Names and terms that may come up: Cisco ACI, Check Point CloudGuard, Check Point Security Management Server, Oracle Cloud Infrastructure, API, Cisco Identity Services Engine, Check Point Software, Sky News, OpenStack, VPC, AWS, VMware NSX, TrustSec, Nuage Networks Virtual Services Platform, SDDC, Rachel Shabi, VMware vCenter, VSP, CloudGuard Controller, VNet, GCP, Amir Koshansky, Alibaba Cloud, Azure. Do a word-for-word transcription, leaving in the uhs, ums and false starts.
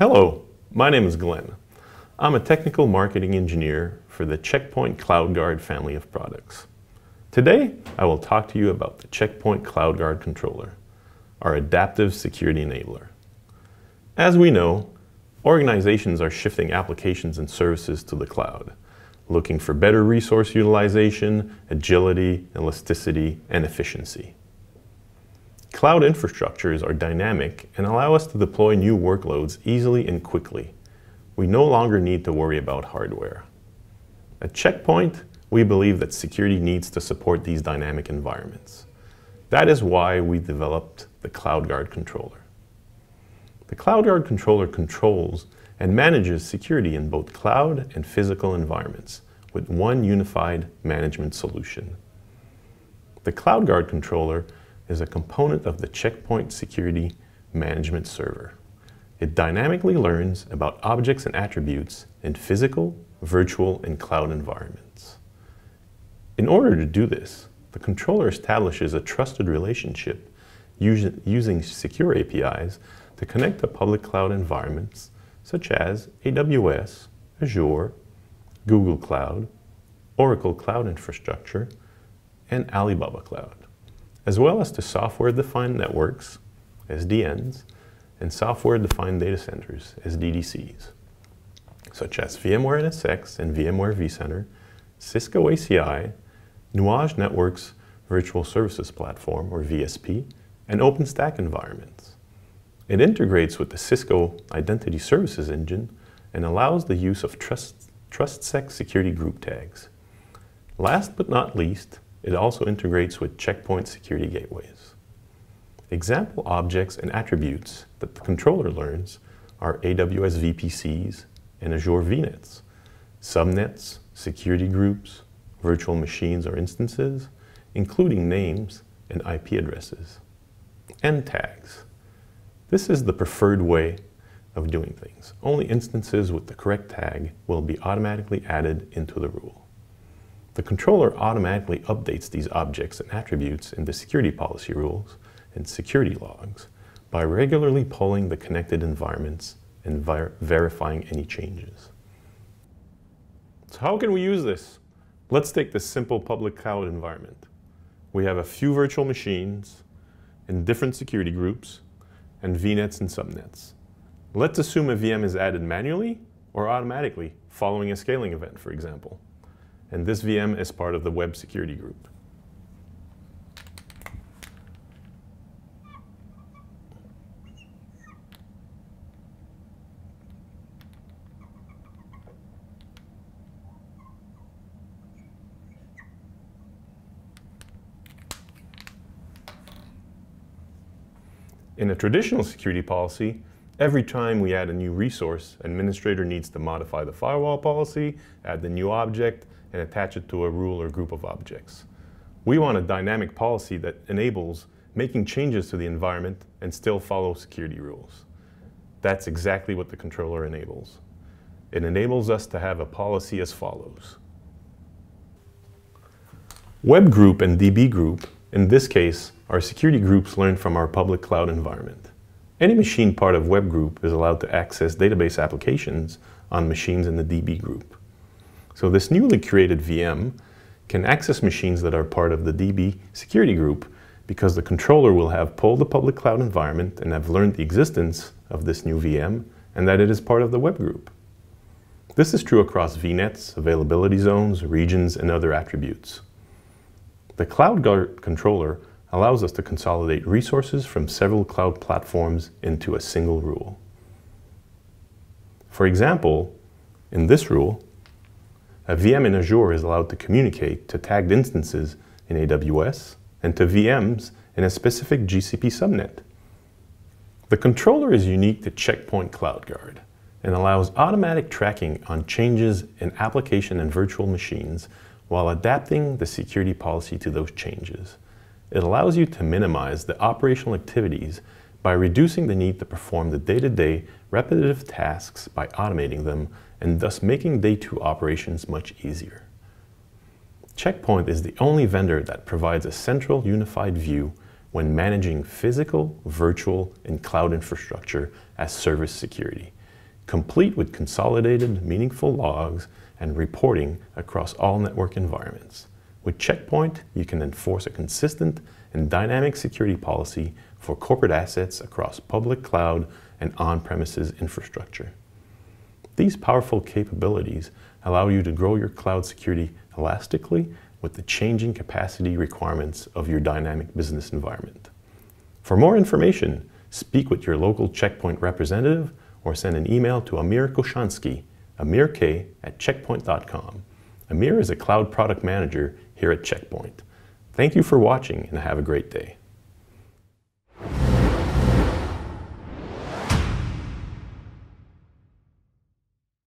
Hello, my name is Glenn. I'm a technical marketing engineer for the Check Point CloudGuard family of products. Today, I will talk to you about the Check Point CloudGuard Controller, our adaptive security enabler. As we know, organizations are shifting applications and services to the cloud, looking for better resource utilization, agility, elasticity, and efficiency. Cloud infrastructures are dynamic and allow us to deploy new workloads easily and quickly. We no longer need to worry about hardware. At Check Point, we believe that security needs to support these dynamic environments. That is why we developed the CloudGuard Controller. The CloudGuard Controller controls and manages security in both cloud and physical environments with one unified management solution. The CloudGuard Controller is a component of the Check Point Security Management Server. It dynamically learns about objects and attributes in physical, virtual, and cloud environments. In order to do this, the controller establishes a trusted relationship using secure A P Is to connect to public cloud environments such as A W S, Azure, Google Cloud, Oracle Cloud Infrastructure, and Alibaba Cloud, as well as to software-defined networks, S D Ns, and software-defined data centers, S D D Cs, such as VMware N S X and VMware vCenter, Cisco A C I, Nuage Networks Virtual Services Platform, or V S P, and OpenStack environments. It integrates with the Cisco Identity Services Engine and allows the use of Trust, TrustSec security group tags. Last but not least, it also integrates with Check Point security gateways. Example objects and attributes that the controller learns are A W S V P Cs and Azure VNets, subnets, security groups, virtual machines or instances, including names and I P addresses, and tags. This is the preferred way of doing things. Only instances with the correct tag will be automatically added into the rule. The controller automatically updates these objects and attributes in the security policy rules and security logs by regularly polling the connected environments and ver- verifying any changes. So how can we use this? Let's take this simple public cloud environment. We have a few virtual machines in different security groups and VNets and subnets. Let's assume a V M is added manually or automatically following a scaling event, for example. And this V M is part of the web security group. In a traditional security policy, every time we add a new resource, an administrator needs to modify the firewall policy, add the new object, and attach it to a rule or group of objects. We want a dynamic policy that enables making changes to the environment and still follow security rules. That's exactly what the controller enables. It enables us to have a policy as follows. Web group and D B group, in this case, our security groups learn from our public cloud environment. Any machine part of web group is allowed to access database applications on machines in the D B group. So this newly created V M can access machines that are part of the D B security group because the controller will have polled the public cloud environment and have learned the existence of this new V M and that it is part of the web group. This is true across VNets, availability zones, regions, and other attributes. The CloudGuard Controller allows us to consolidate resources from several cloud platforms into a single rule. For example, in this rule, a V M in Azure is allowed to communicate to tagged instances in A W S and to V Ms in a specific G C P subnet. The controller is unique to Check Point CloudGuard and allows automatic tracking on changes in application and virtual machines while adapting the security policy to those changes. It allows you to minimize the operational activities by reducing the need to perform the day-to-day repetitive tasks by automating them and thus making day two operations much easier. Check Point is the only vendor that provides a central unified view when managing physical, virtual, and cloud infrastructure as service security, complete with consolidated, meaningful logs and reporting across all network environments. With Check Point, you can enforce a consistent and dynamic security policy for corporate assets across public cloud and on-premises infrastructure. These powerful capabilities allow you to grow your cloud security elastically with the changing capacity requirements of your dynamic business environment. For more information, speak with your local Check Point representative or send an email to Amir Koshansky, amirk at checkpoint dot com. Amir is a cloud product manager here at Check Point. Thank you for watching and have a great day.